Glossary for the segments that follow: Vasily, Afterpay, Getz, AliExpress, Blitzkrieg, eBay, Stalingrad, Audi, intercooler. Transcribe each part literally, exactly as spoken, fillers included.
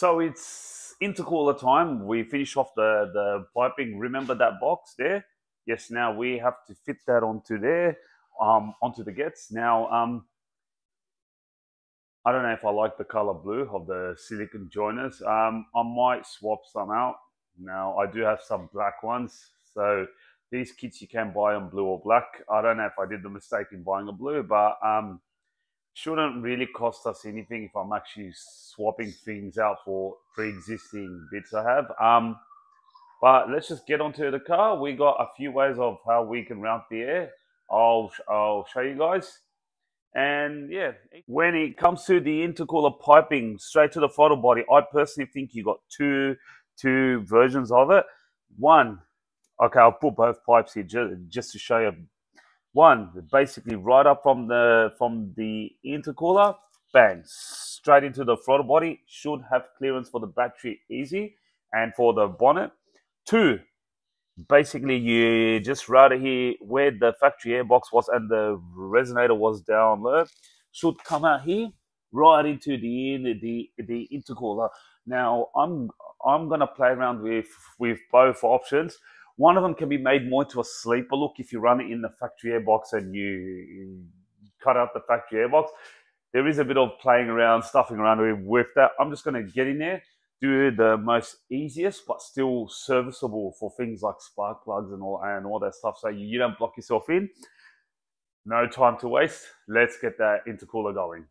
So it's intercooler time. We finish off the, the piping. Remember that box there? Yes, now we have to fit that onto there, um, onto the Getz. Now, um, I don't know if I like the color blue of the silicone joiners. Um, I might swap some out. Now, I do have some black ones. So these kits you can buy on blue or black. I don't know if I did the mistake in buying a blue, but um, shouldn't really cost us anything if I'm actually swapping things out for pre-existing bits I have. Um, but let's just get onto the car. We got a few ways of how we can route the air. I'll, I'll show you guys. And yeah, when it comes to the intercooler piping straight to the throttle body, I personally think you got two, two versions of it. One, okay, I'll put both pipes here just, just to show you. One, basically right up from the from the intercooler, bang, straight into the throttle body. Should have clearance for the battery easy and for the bonnet. Two, basically you just route it here where the factory airbox was and the resonator was down low. Should come out here right into the the the intercooler. Now I'm I'm gonna play around with with both options. One of them can be made more into a sleeper look if you run it in the factory airbox and you cut out the factory airbox. There is a bit of playing around, stuffing around with that. I'm just going to get in there, do the most easiest but still serviceable for things like spark plugs and all, and all that stuff, so you don't block yourself in. No time to waste. Let's get that intercooler going.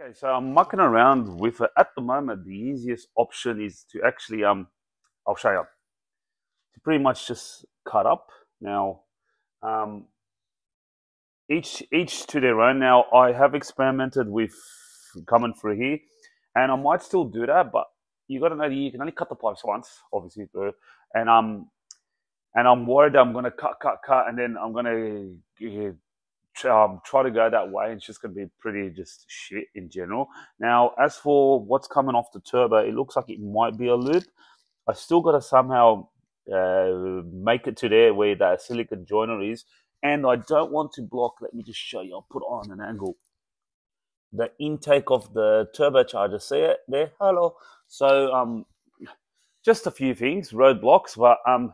Okay, so I'm mucking around with it. At the moment, the easiest option is to actually, um, I'll show you, up. to pretty much just cut up. Now, um, each, each to their own. Now, I have experimented with coming through here, and I might still do that, but you got to know that you can only cut the pipes once, obviously, and, um, and I'm worried I'm going to cut, cut, cut, and then I'm going to... Um, try to go that way, and it's just going to be pretty just shit in general. Now, as for what's coming off the turbo, it looks like it might be a loop. I still got to somehow uh, make it to there where that silicone joiner is, and I don't want to block. Let me just show you. I'll put on an angle. The intake of the turbocharger. See it there? Hello. So, um, just a few things, roadblocks, but um.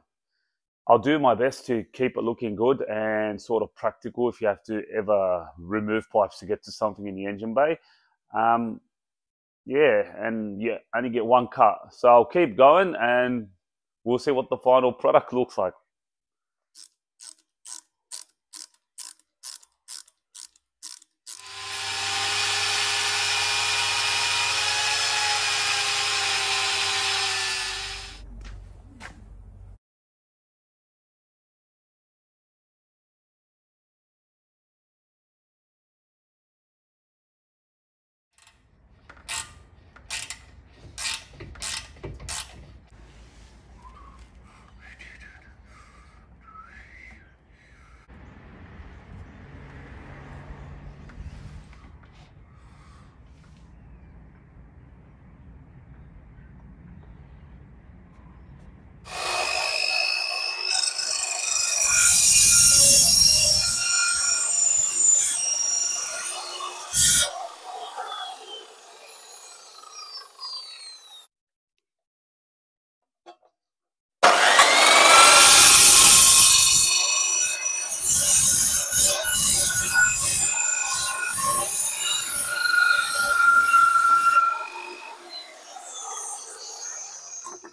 I'll do my best to keep it looking good and sort of practical if you have to ever remove pipes to get to something in the engine bay. Um, yeah, and yeah, only get one cut. So I'll keep going and we'll see what the final product looks like.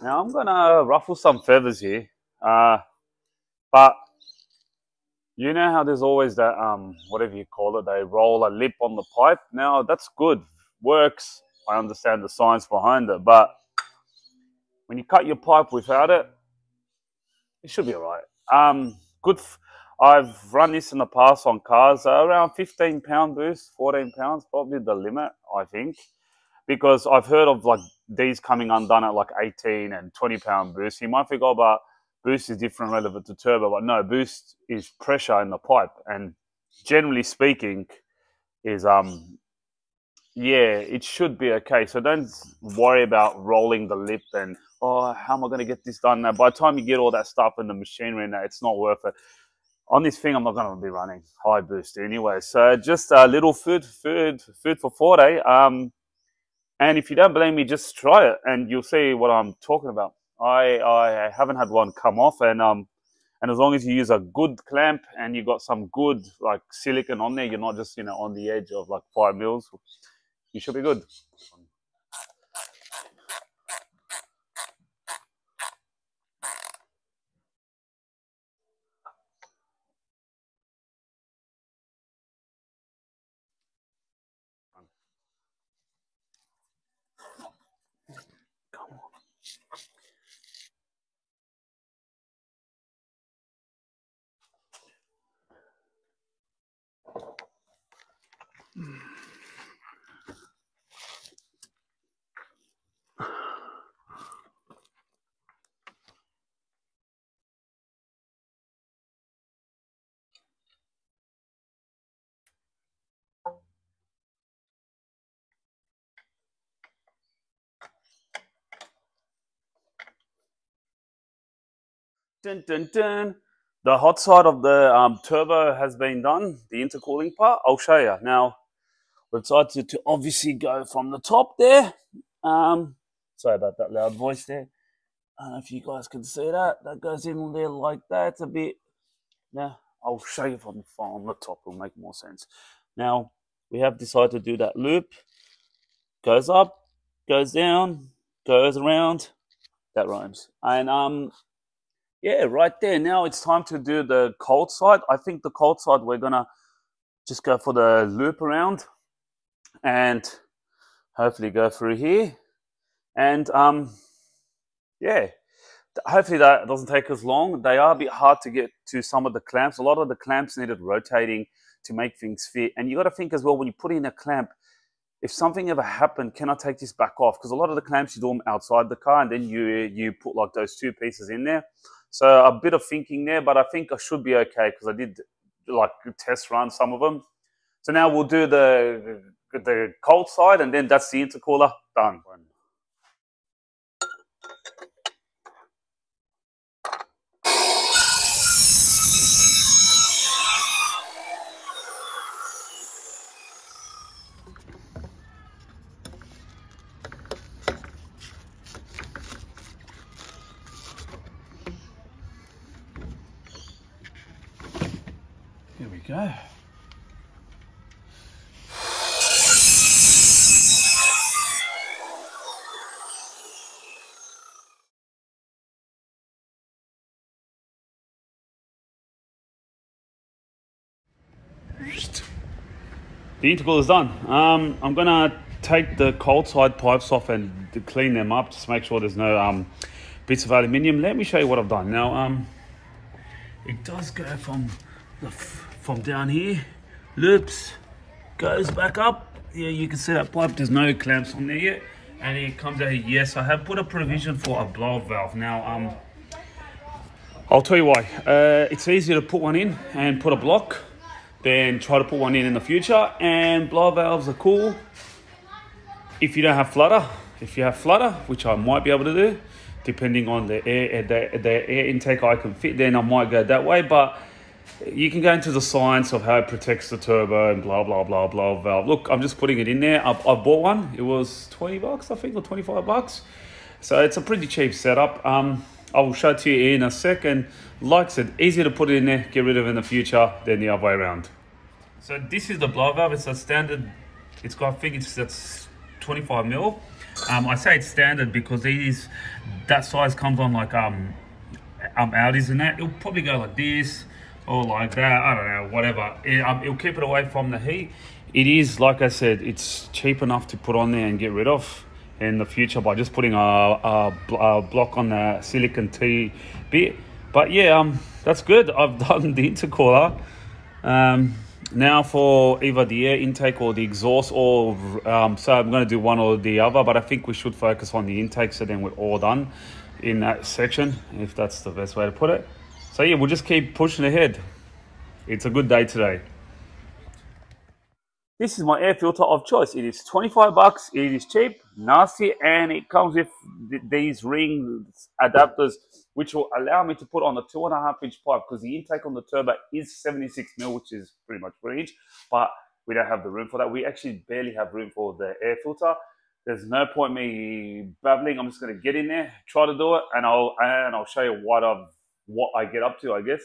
Now I'm gonna ruffle some feathers here, uh, but you know how there's always that, um, whatever you call it, they roll a lip on the pipe. Now that's good, works, I understand the science behind it, but when you cut your pipe without it, it should be all right. Um, good. F I've run this in the past on cars, uh, around fifteen pound boost, fourteen pounds, probably the limit, I think, because I've heard of like these coming undone at like eighteen and twenty pound boost. You might think, oh, but boost is different relevant to turbo, but no, boost is pressure in the pipe, and generally speaking is, um, yeah, it should be okay. So don't worry about rolling the lip and, oh, how am I going to get this done now? By the time you get all that stuff in the machinery now, it's not worth it. On this thing, I'm not going to be running high boost anyway. So just a little food, food, food for thought, eh? Um, and if you don't believe me, just try it, and you'll see what I'm talking about. I I haven't had one come off, and um, and as long as you use a good clamp and you've got some good like silicone on there, you're not just, you know, on the edge of like five mils, you should be good. Dun, dun, dun. The hot side of the um, turbo has been done, the intercooling part. I'll show you. Now, we've tried to, to obviously go from the top there. Um, sorry about that loud voice there. I don't know if you guys can see that. That goes in there like that. It's a bit... Now, I'll show you from the, from the top. It'll make more sense. Now, we have decided to do that loop. Goes up, goes down, goes around. That rhymes. And... um. Yeah, right there. Now it's time to do the cold side. I think the cold side, we're going to just go for the loop around and hopefully go through here. And, um, yeah, hopefully that doesn't take as long. They are a bit hard to get to some of the clamps. A lot of the clamps needed rotating to make things fit. And you got to think as well, when you put in a clamp, if something ever happened, can I take this back off? Because a lot of the clamps, you do them outside the car, and then you, you put like those two pieces in there. So a bit of thinking there, but I think I should be okay because I did like test run some of them. So now we'll do the, the cold side, and then that's the intercooler done. Go. The intercooler is done. Um, I'm gonna take the cold side pipes off and clean them up just to make sure there's no um, bits of aluminium. Let me show you what I've done. Now, um, it does go from the from down here, loops, goes back up. Yeah, you can see that pipe, there's no clamps on there yet, and it comes out here. Yes, I have put a provision for a blow-off valve. Now, um, I'll tell you why. Uh, it's easier to put one in and put a block than try to put one in in the future, and blow-off valves are cool if you don't have flutter. If you have flutter, which I might be able to do, depending on the air, the, the air intake I can fit, then I might go that way, but you can go into the science of how it protects the turbo and blah, blah, blah, blah, valve. Look, I'm just putting it in there. I, I bought one. It was twenty bucks, I think, or twenty-five bucks. So it's a pretty cheap setup. Um, I will show it to you in a second. Like I said, easier to put it in there, get rid of it in the future than the other way around. So this is the blow valve. It's a standard. It's got, I think it's that's twenty-five mil. Um, I say it's standard because these, that size comes on like um, um Audis and that. It'll probably go like this. Or like that, I don't know, whatever. It, um, it'll keep it away from the heat. It is, like I said, it's cheap enough to put on there and get rid of. in the future by just putting a, a, a block on the silicon T bit. But yeah, um, that's good. I've done the intercooler. Um, now for either the air intake or the exhaust, or um, so I'm going to do one or the other, but I think we should focus on the intake, so then we're all done in that section, if that's the best way to put it. So yeah, we'll just keep pushing ahead. It's a good day today. This is my air filter of choice. It is twenty-five bucks. It is cheap, nasty, and it comes with th these ring adapters, which will allow me to put on a two and a half inch pipe, because the intake on the turbo is seventy-six mil, which is pretty much three inch, but we don't have the room for that. We actually barely have room for the air filter. There's no point me babbling. I'm just going to get in there, try to do it, and I'll and I'll show you what I've what I get up to, I guess.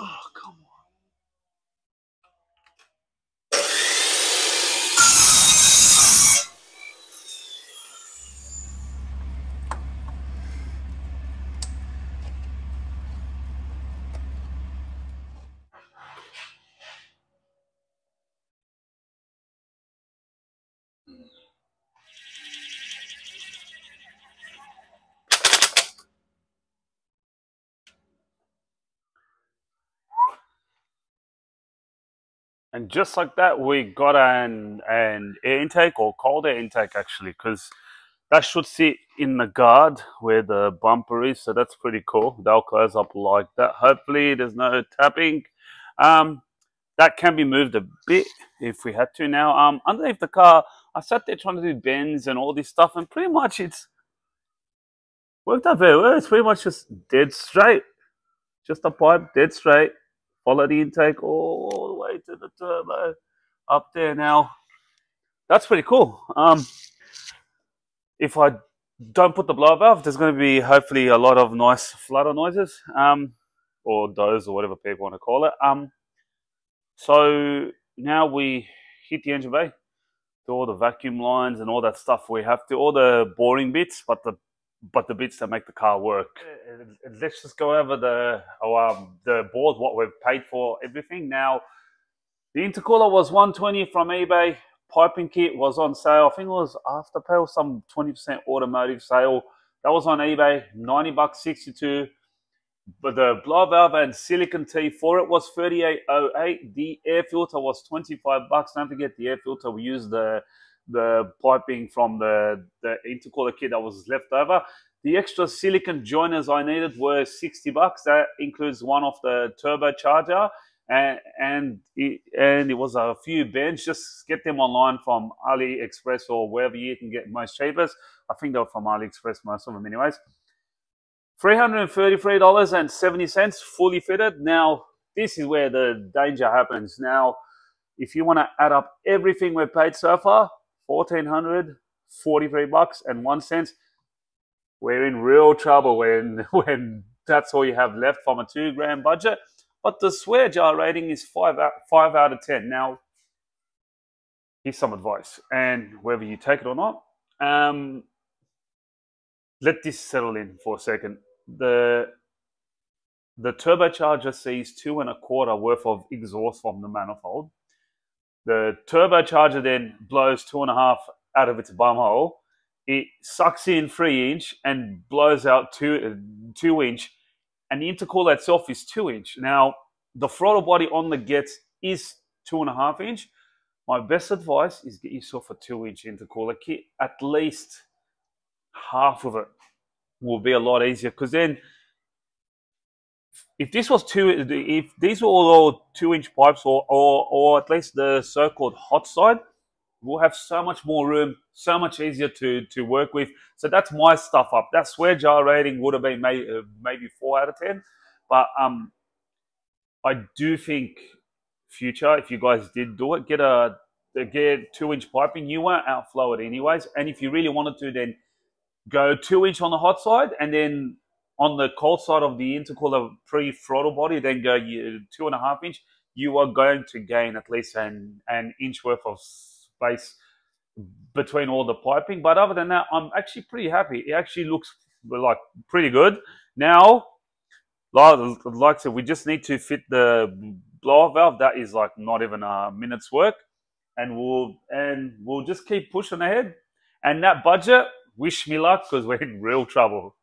Oh, come on. And just like that, we got an, an air intake, or cold air intake actually, because that should sit in the guard where the bumper is, so that's pretty cool. They'll close up like that. Hopefully there's no tapping. Um, that can be moved a bit if we had to now. Um, underneath the car, I sat there trying to do bends and all this stuff, and pretty much it's worked out very well. It's pretty much just dead straight. Just a pipe, dead straight. Follow the intake all the way to the turbo up there now. That's pretty cool. Um, if I don't put the blower valve, there's going to be hopefully a lot of nice flutter noises, um, or doze, or whatever people want to call it. Um, so now we hit the engine bay, do all the vacuum lines and all that stuff. We have to, all the boring bits, but the But the bits that make the car work. Let's just go over the oh, um, the board, what we've paid for, everything. Now, the intercooler was one twenty from eBay. Piping kit was on sale. I think it was Afterpay or some twenty percent automotive sale. That was on eBay, ninety bucks, sixty-two. But the blower valve and silicon tee for it was thirty-eight oh eight. The air filter was twenty-five bucks. Don't forget the air filter. We used the the piping from the, the intercooler kit that was left over. The extra silicon joiners I needed were sixty bucks. That includes one off the turbocharger, and and it, and it was a few bends. Just get them online from AliExpress or wherever you can get most cheapest. I think they were from AliExpress, most of them anyways. three hundred thirty-three dollars and seventy cents, fully fitted. Now, this is where the danger happens. Now, if you want to add up everything we've paid so far, one thousand four hundred forty-three bucks and one cent. We're in real trouble when when that's all you have left from a two grand budget. But the swear jar rating is five out, five out of ten. Now, here's some advice, and whether you take it or not, um, let this settle in for a second. The the turbocharger sees two and a quarter worth of exhaust from the manifold. The turbocharger then blows two and a half out of its bumhole. It sucks in three inch and blows out two, two inch. And the intercooler itself is two inch. Now, the throttle body on the Getz is two and a half inch. My best advice is get yourself a two inch intercooler kit. At least half of it will be a lot easier, because then if this was two, if these were all two-inch pipes, or, or or at least the so-called hot side, we'll have so much more room, so much easier to to work with. So that's my stuff up. That swear jar rating would have been maybe four out of ten, but um, I do think future, if you guys did do it, get a get two-inch piping. You won't outflow it anyways, and if you really wanted to, then go two-inch on the hot side, and then on the cold side of the intercooler pre-throttle body, then go two and a half inch. you are going to gain at least an, an inch worth of space between all the piping. But other than that, I'm actually pretty happy. It actually looks like pretty good. Now, like I said, we just need to fit the blower valve. That is like not even a minute's work. And we'll, and we'll just keep pushing ahead. And that budget, wish me luck, because we're in real trouble.